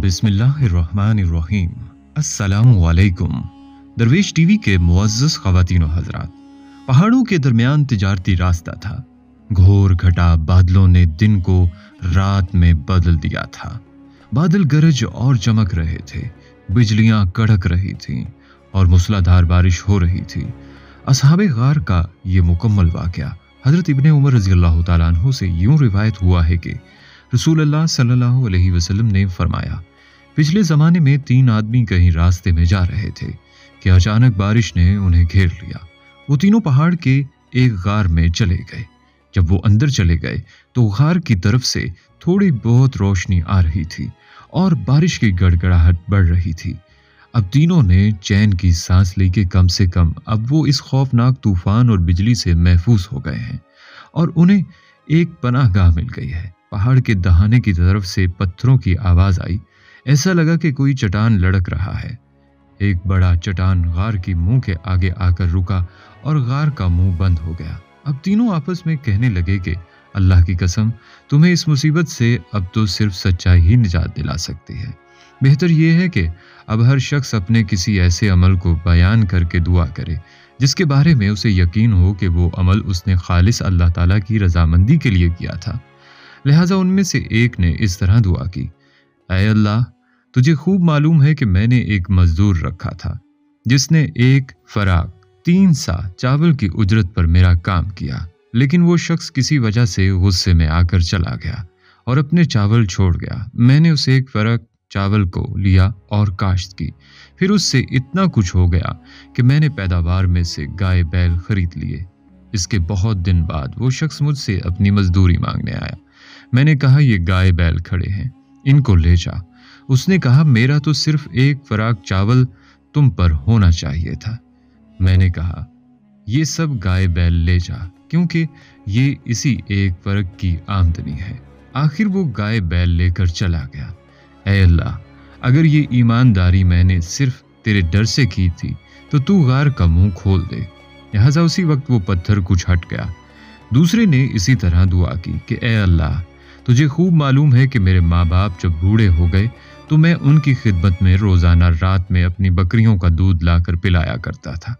बिस्मिल्लाहिर्रहमानिर्रहीम। अस्सलामुअलैकुम। दरवेश टीवी के मुअज़्ज़ज़ ख़वातीन और हज़रात, पहाड़ों के दरमियान तिजारती रास्ता था। घोर घटा बादलों ने दिन को रात में बदल दिया था। बादल गरज और चमक रहे थे, बिजलियां कड़क रही थीं और मूसलाधार बारिश हो रही थी। असहाबे गार का ये मुकम्मल वाक़या हज़रत इब्ने उमर रज़ियल्लाहु तआला अन्हु से यूं रिवायत हुआ है कि रसूलुल्लाह सल्लल्लाहु अलैहि वसल्लम ने फरमाया, पिछले ज़माने में तीन आदमी कहीं रास्ते में जा रहे थे कि अचानक बारिश ने उन्हें घेर लिया। वो तीनों पहाड़ के एक गार में चले गए। जब वो अंदर चले गए तो गार की तरफ से थोड़ी बहुत रोशनी आ रही थी और बारिश की गड़गड़ाहट बढ़ रही थी। अब तीनों ने चैन की सांस ली कि कम से कम अब वो इस खौफनाक तूफान और बिजली से महफूज हो गए हैं और उन्हें एक पनाहगाह मिल गई है। पहाड़ के दहाने की तरफ से पत्थरों की आवाज़ आई। ऐसा लगा कि कोई चट्टान लड़क रहा है। एक बड़ा चट्टान गार की मुंह के आगे आकर रुका और गार का मुंह बंद हो गया। अब तीनों आपस में कहने लगे कि अल्लाह की कसम, तुम्हें इस मुसीबत से अब तो सिर्फ सच्चाई ही निजात दिला सकती है। बेहतर यह है कि अब हर शख्स अपने किसी ऐसे अमल को बयान करके दुआ करे जिसके बारे में उसे यकीन हो कि वो अमल उसने खालिस अल्लाह ताला की रजामंदी के लिए किया था। लिहाजा उनमें से एक ने इस तरह दुआ की, ऐ अल्लाह, तुझे खूब मालूम है कि मैंने एक मज़दूर रखा था जिसने एक फराक 3 सा चावल की उजरत पर मेरा काम किया, लेकिन वो शख्स किसी वजह से गुस्से में आकर चला गया और अपने चावल छोड़ गया। मैंने उसे एक फराक चावल को लिया और काश्त की। फिर उससे इतना कुछ हो गया कि मैंने पैदावार में से गाय बैल खरीद लिए। इसके बहुत दिन बाद वो शख्स मुझसे अपनी मजदूरी मांगने आया। मैंने कहा, ये गाय बैल खड़े हैं, इनको ले जा। उसने कहा, मेरा तो सिर्फ एक फराक चावल तुम पर होना चाहिए था। मैंने कहा, ये सब गाय बैल ले जा, क्योंकि ये इसी एक फरक की आमदनी है। आखिर वो गाय बैल लेकर चला गया। ऐ अल्लाह, अगर ये ईमानदारी मैंने सिर्फ तेरे डर से की थी तो तू गार का मुंह खोल दे। लिहाजा उसी वक्त वो पत्थर कुछ हट गया। दूसरे ने इसी तरह दुआ की कि ऐ अल्लाह, तुझे खूब मालूम है कि मेरे माँ बाप जब बूढ़े हो गए तो मैं उनकी खिदमत में रोज़ाना रात में अपनी बकरियों का दूध लाकर पिलाया करता था।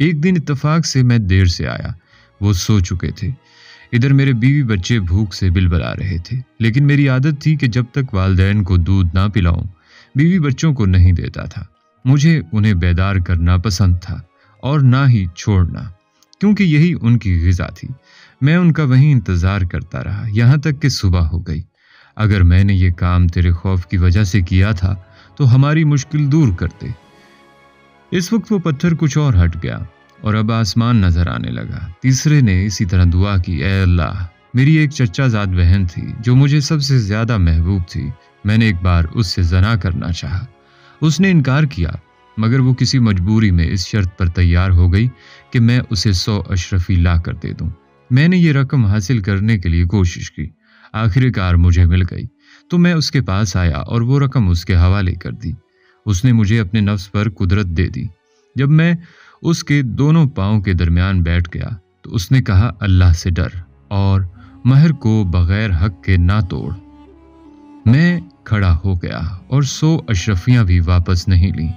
एक दिन इत्तफाक से मैं देर से आया, वो सो चुके थे। इधर मेरे बीवी बच्चे भूख से बिलबला रहे थे, लेकिन मेरी आदत थी कि जब तक वालदैन को दूध ना पिलाऊं, बीवी बच्चों को नहीं देता था। मुझे उन्हें बेदार करना पसंद था और ना ही छोड़ना, क्योंकि यही उनकी ग़िज़ा थी। मैं उनका वहीं इंतज़ार करता रहा यहाँ तक कि सुबह हो गई। अगर मैंने ये काम तेरे खौफ की वजह से किया था तो हमारी मुश्किल दूर करते। इस वक्त वो पत्थर कुछ और हट गया और अब आसमान नज़र आने लगा। तीसरे ने इसी तरह दुआ की, ऐ अल्लाह, मेरी एक चचाज़ाद बहन थी जो मुझे सबसे ज़्यादा महबूब थी। मैंने एक बार उससे जना करना चाहा, उसने इनकार किया, मगर वो किसी मजबूरी में इस शर्त पर तैयार हो गई कि मैं उसे 100 अशरफी ला कर दे दूँ। मैंने ये रकम हासिल करने के लिए कोशिश की, आखिरकार मुझे मिल गई तो मैं उसके पास आया और वो रकम उसके हवाले कर दी। उसने मुझे अपने नफ्स पर कुदरत दे दी। जब मैं उसके दोनों पाँव के दरमियान बैठ गया तो उसने कहा, अल्लाह से डर और महर को बग़ैर हक के ना तोड़। मैं खड़ा हो गया और 100 अशरफियाँ भी वापस नहीं लीं।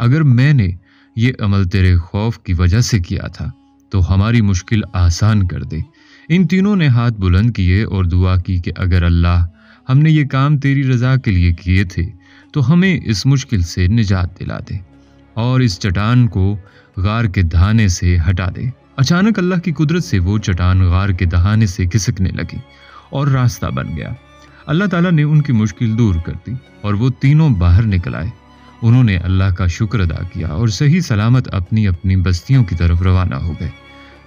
अगर मैंने ये अमल तेरे खौफ की वजह से किया था तो हमारी मुश्किल आसान कर दे। इन तीनों ने हाथ बुलंद किए और दुआ की कि अगर अल्लाह, हमने ये काम तेरी रज़ा के लिए किए थे तो हमें इस मुश्किल से निजात दिला दे और इस चट्टान को गार के दहाने से हटा दे। अचानक अल्लाह की कुदरत से वो चट्टान गार के दहाने से खिसकने लगी और रास्ता बन गया। अल्लाह ताला ने उनकी मुश्किल दूर कर दी और वो तीनों बाहर निकल आए। उन्होंने अल्लाह का शुक्र अदा किया और सही सलामत अपनी अपनी बस्तियों की तरफ रवाना हो गए।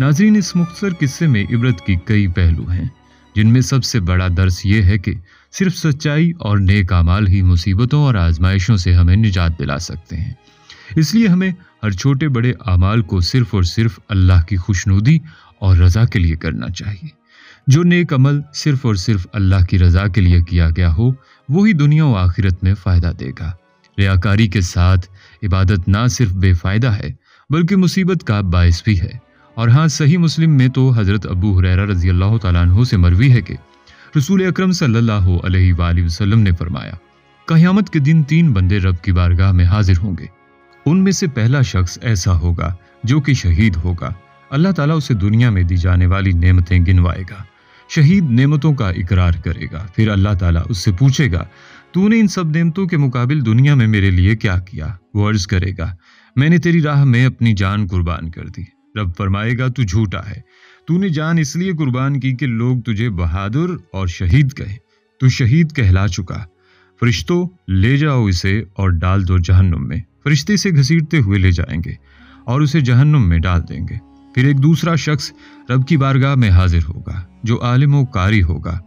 नाज़रीन, इस मुख्तसर किस्से में इबरत की कई पहलू हैं, जिनमें सबसे बड़ा दर्स ये है कि सिर्फ सच्चाई और नेक आमाल ही मुसीबतों और आजमाइशों से हमें निजात दिला सकते हैं। इसलिए हमें हर छोटे बड़े आमाल को सिर्फ और सिर्फ अल्लाह की खुशनुदी और रज़ा के लिए करना चाहिए। जो नेक अमल सिर्फ और सिर्फ अल्लाह की रज़ा के लिए किया गया हो, वही दुनिया और आखिरत में फ़ायदा देगा। रियाकारी के साथ इबादत ना सिर्फ बेफ़ायदा है बल्कि मुसीबत का बायस भी है। और हाँ, सही मुस्लिम में तो हज़रत अबू हुरैरा रज़ियल्लाहु तआला अन्हु से मरवी है कि रसूल अकरम सल्लल्लाहु अलैहि वसल्लम ने फरमाया, क़यामत के दिन तीन बंदे रब की बारगाह में हाजिर होंगे। उनमें से पहला शख्स ऐसा होगा जो कि शहीद होगा। अल्लाह ताला उसे दुनिया में दी जाने वाली नेमतें गिनवाएगा। शहीद नेमतों का इकरार करेगा। फिर अल्लाह ताला उससे पूछेगा, तूने इन सब नेमतों के मुकाबले दुनिया में मेरे लिए क्या किया? वो अर्ज करेगा, मैंने तेरी राह में अपनी जान कुर्बान कर दी। रब फरमाएगा, तू झूठा है, तूने जान इसलिए कुर्बान की कि लोग तुझे बहादुर और शहीद कहें। तू शहीद कहला चुका। फरिश्तों, ले जाओ इसे और डाल दो जहन्नुम में। फरिश्ते इसे घसीटते हुए ले जाएंगे और उसे जहन्नुम में डाल देंगे। फिर एक दूसरा शख्स रब की बारगाह में हाजिर होगा जो आलिम व कारी होगा।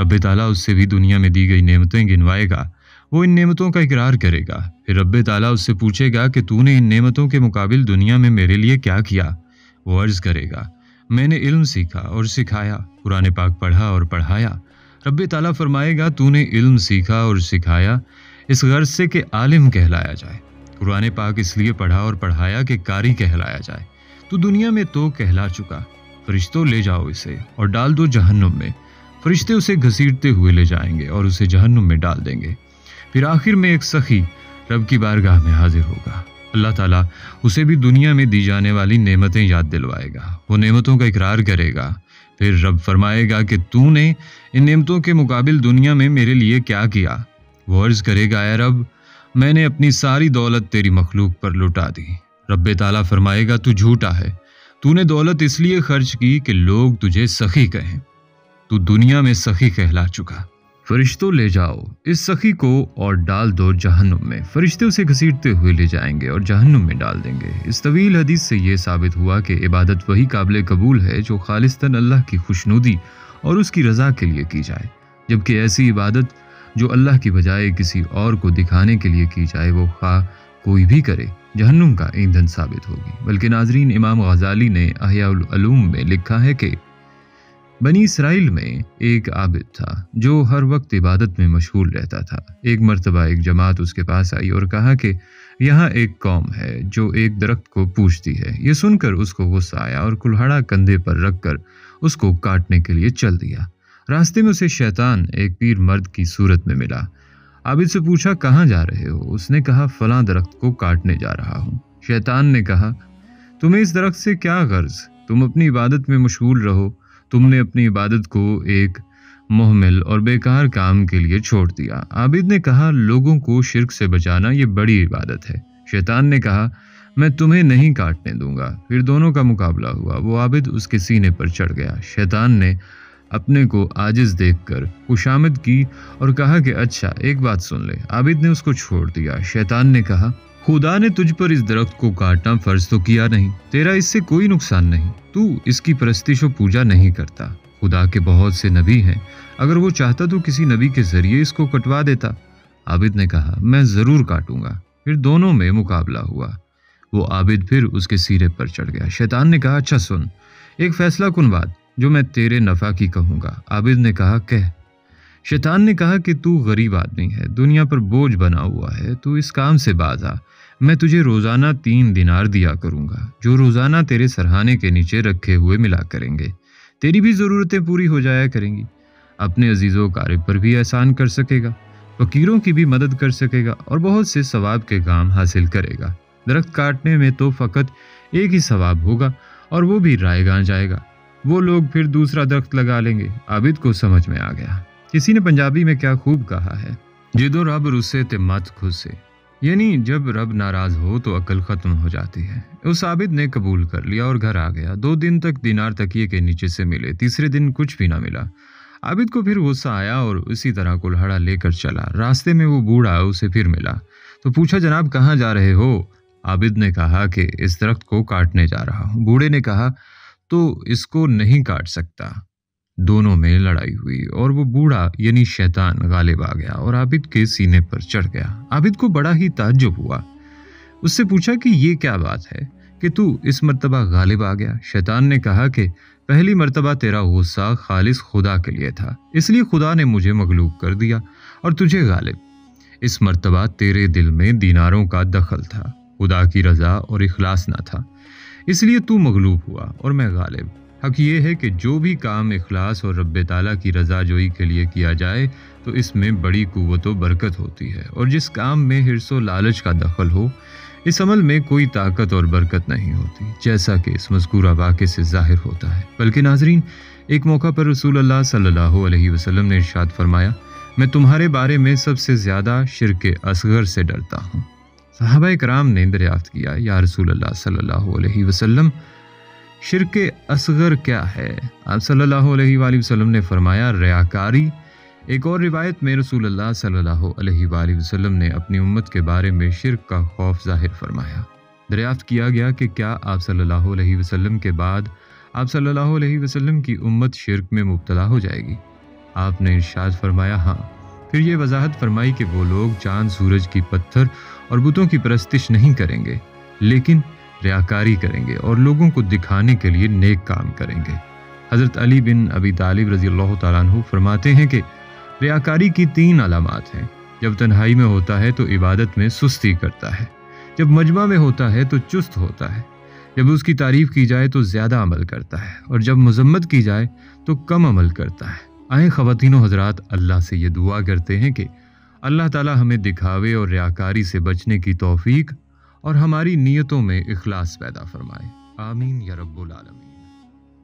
रब ताला उससे भी दुनिया में दी गई नेमतें गिनवाएगा। वो इन नेमतों का इकरार करेगा। फिर रब ताला उससे पूछेगा कि तूने इन नेमतों के मुकाबले दुनिया में मेरे लिए क्या किया? वो अर्ज़ करेगा, मैंने इल्म सीखा और सिखाया, कुरान पाक पढ़ा और पढ़ाया। रब ताला फरमाएगा, तूने इल्म सीखा और सिखाया इस गर्ज से कि आलिम कहलाया जाए, कुरान पाक इसलिए पढ़ा और पढ़ाया कि कारी कहलाया जाए। तो दुनिया में तो कहला चुका। फरिश्तों, ले जाओ इसे और डाल दो जहन्नुम में। फरिश्ते उसे घसीटते हुए ले जाएंगे और उसे जहन्नुम में डाल देंगे। फिर आखिर में एक सखी रब की बारगाह में हाजिर होगा। अल्लाह ताला उसे भी दुनिया में दी जाने वाली नेमतें याद दिलवाएगा। वो नेमतों का इकरार करेगा। फिर रब फरमाएगा कि तूने इन नेमतों के मुकाबले दुनिया में मेरे लिए क्या किया? वो अर्ज़ करेगा, ऐ रब, मैंने अपनी सारी दौलत तेरी मखलूक पर लुटा दी। रब्बे ताला फरमाएगा, तू झूठा है, तूने दौलत इसलिए खर्च की कि लोग तुझे सखी कहें। तू दुनिया में सखी कहला चुका। फरिश्तों, ले जाओ इस सखी को और डाल दो जहन्नुम में। फरिश्ते उसे घसीटते हुए ले जाएंगे और जहन्नुम में डाल देंगे। इस तवील हदीस से ये साबित हुआ कि इबादत वही काबिल कबूल है जो खालिस्तन अल्लाह की खुशनुदी और उसकी रजा के लिए की जाए, जबकि ऐसी इबादत जो अल्लाह की बजाय किसी और को दिखाने के लिए की जाए वो खा कोई भी करे जहन्नुम का ईंधन साबित होगी। बल्कि नाजरीन, इमाम गजाली ने अहयाउल उलूम में लिखा है कि बनी इसराइल में एक आबिद था जो हर वक्त इबादत में मशगूल रहता था। एक मरतबा एक जमात उसके पास आई और कहा कि यहाँ एक कौम है जो एक दरख्त को पूछती है। ये सुनकर उसको गुस्सा आया और कुल्हाड़ा कंधे पर रखकर उसको काटने के लिए चल दिया। रास्ते में उसे शैतान एक पीर मर्द की सूरत में मिला। आबिद से पूछा, कहाँ जा रहे हो? उसने कहा, फलां दरख्त को काटने जा रहा हूँ। शैतान ने कहा, तुम्हें इस दरख्त से क्या गर्ज, तुम अपनी इबादत में मशगूल रहो। तुमने अपनी इबादत को एक मुहमिल और बेकार काम के लिए छोड़ दिया। आबिद ने कहा, लोगों को शिर्क से बचाना ये बड़ी इबादत है। शैतान ने कहा, मैं तुम्हें नहीं काटने दूंगा। फिर दोनों का मुकाबला हुआ। वो आबिद उसके सीने पर चढ़ गया। शैतान ने अपने को आजिज देखकर खुशामद की और कहा कि अच्छा एक बात सुन ले। आबिद ने उसको छोड़ दिया। शैतान ने कहा, खुदा ने तुझ पर इस दरख्त को काटना फर्ज तो किया नहीं, तेरा इससे कोई नुकसान नहीं, तू इसकी परस्तिश और पूजा नहीं करता। खुदा के बहुत से नबी हैं, अगर वो चाहता तो किसी नबी के जरिए इसको कटवा देता। आबिद ने कहा, मैं ज़रूर काटूंगा। फिर दोनों में मुकाबला हुआ। वो आबिद फिर उसके सिरे पर चढ़ गया। शैतान ने कहा, अच्छा सुन, एक फैसला कुन बात जो मैं तेरे नफ़ा की कहूँगा। आबिद ने कहा, कह। शैतान ने कहा कि तू गरीब आदमी है, दुनिया पर बोझ बना हुआ है, तू इस काम से बाज आ। मैं तुझे रोज़ाना 3 दिनार दिया करूँगा जो रोज़ाना तेरे सरहाने के नीचे रखे हुए मिला करेंगे, तेरी भी ज़रूरतें पूरी हो जाया करेंगी। अपने अजीज़ों कारिब पर भी एहसान कर सकेगा, फ़कीरों की भी मदद कर सकेगा और बहुत से सवाब के काम हासिल करेगा। दरख्त काटने में तो फ़कत एक ही सवाब होगा और वो भी रायगां जाएगा। वो लोग फिर दूसरा दरख्त लगा लेंगे। आबिद को समझ में आ गया। किसी ने पंजाबी में क्या खूब कहा है, जिदो रब रुसे ते मत खुसे, यानी जब रब नाराज हो तो अकल ख़त्म हो जाती है। उस आबिद ने कबूल कर लिया और घर आ गया। 2 दिन तक दिनार तकिए के नीचे से मिले। तीसरे दिन कुछ भी ना मिला। आबिद को फिर गुस्सा आया और उसी तरह कुल्हाड़ा लेकर चला। रास्ते में वो बूढ़ा उसे फिर मिला तो पूछा, जनाब कहाँ जा रहे हो? आबिद ने कहा कि इस दरख्त को काटने जा रहा हूँ। बूढ़े ने कहा, तो इसको नहीं काट सकता। दोनों में लड़ाई हुई और वो बूढ़ा यानी शैतान गालिब आ गया और आबिद के सीने पर चढ़ गया। आबिद को बड़ा ही ताज्जुब हुआ। उससे पूछा कि ये क्या बात है कि तू इस मर्तबा गालिब आ गया? शैतान ने कहा कि पहली मर्तबा तेरा गुस्सा खालिस खुदा के लिए था, इसलिए खुदा ने मुझे मगलूब कर दिया और तुझे गालिब। इस मर्तबा तेरे दिल में दीनारों का दखल था, खुदा की रजा और इखलास ना था, इसलिए तू मगलूब हुआ और मैं गालिब। हक़ ये है कि जो भी काम इखलास और रब्बे ताला की रजाजोई के लिए किया जाए तो इसमें बड़ी कुव्वत व बरकत होती है, और जिस काम में हिर्स व लालच का दखल हो इस अमल में कोई ताकत और बरकत नहीं होती, जैसा कि इस मज़कूरा वाक़े से ज़ाहिर होता है। बल्कि नाज़रीन, एक मौका पर रसूल अल्लाह सल्लल्लाहु अलैहि वसल्लम ने इरशाद फरमाया, मैं तुम्हारे बारे में सबसे ज़्यादा शिरके असगर से डरता हूँ। सहाबा कराम ने दरियाफ्त किया, या रसूल अल्लाह सल्लल्लाहु अलैहि वसल्लम, शिरके असगर क्या है? आप सल्लल्लाहु अलैहि वसल्लम ने फरमाया, रियाकारी। एक और रिवायत में रसूल अल्लाह सल्लल्लाहु अलैहि वसल्लम ने अपनी उम्मत के बारे में शिरक का खौफ जाहिर फरमाया। दरियाफ्त किया गया कि क्या आप सल्लल्लाहु अलैहि वसल्लम के बाद आप सल्लल्लाहु अलैहि वसल्लम की उम्मत शिरक में मुब्तला हो जाएगी? आपने इरशाद फरमाया, हाँ। फिर ये वजाहत फरमाई कि वो लोग चांद सूरज की, पत्थर और बुतों की परस्तिश नहीं करेंगे, लेकिन रियाकारी करेंगे और लोगों को दिखाने के लिए नेक काम करेंगे। हज़रत अली बिन अबी तालिब रज़ी अल्लाह तआला अन्हु फरमाते हैं कि रियाकारी की 3 अलामात हैं। जब तन्हाई में होता है तो इबादत में सुस्ती करता है, जब मजमा में होता है तो चुस्त होता है, जब उसकी तारीफ़ की जाए तो ज़्यादा अमल करता है और जब मजम्मत की जाए तो कम अमल करता है। आए ख़वातीनो हज़रात, अल्लाह से ये दुआ करते हैं कि अल्लाह ताला हमें दिखावे और रियाकारी से बचने की तौफीक और हमारी नीयतों में इखलास पैदा फरमाए। आमीन या रब्बुल आलमीन।